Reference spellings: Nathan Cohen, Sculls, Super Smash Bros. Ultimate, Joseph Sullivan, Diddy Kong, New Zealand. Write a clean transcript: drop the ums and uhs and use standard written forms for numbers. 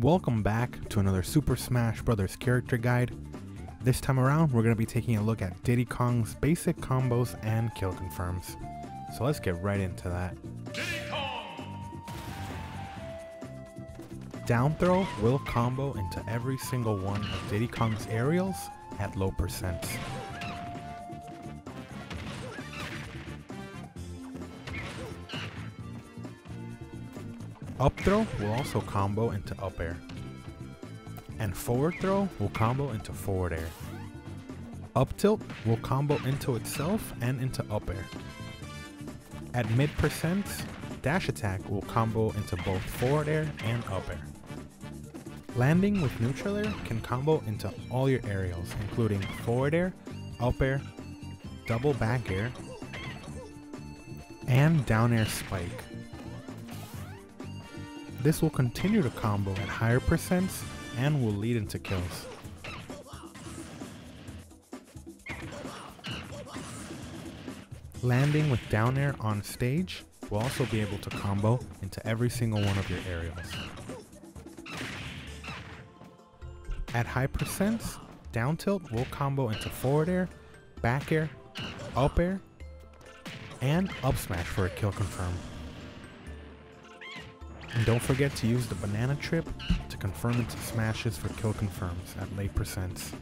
Welcome back to another Super Smash Bros. Character Guide. This time around, we're going to be taking a look at Diddy Kong's basic combos and kill confirms. So let's get right into that. Diddy Kong! Down throw will combo into every single one of Diddy Kong's aerials at low percents. Up throw will also combo into up air, and forward throw will combo into forward air. Up tilt will combo into itself and into up air. At mid percents, dash attack will combo into both forward air and up air. Landing with neutral air can combo into all your aerials, including forward air, up air, double back air, and down air spike. This will continue to combo at higher percents and will lead into kills. Landing with down air on stage will also be able to combo into every single one of your aerials. At high percents, down tilt will combo into forward air, back air, and up smash for a kill confirm. And don't forget to use the banana trip to confirm into smashes for kill confirms at late percents.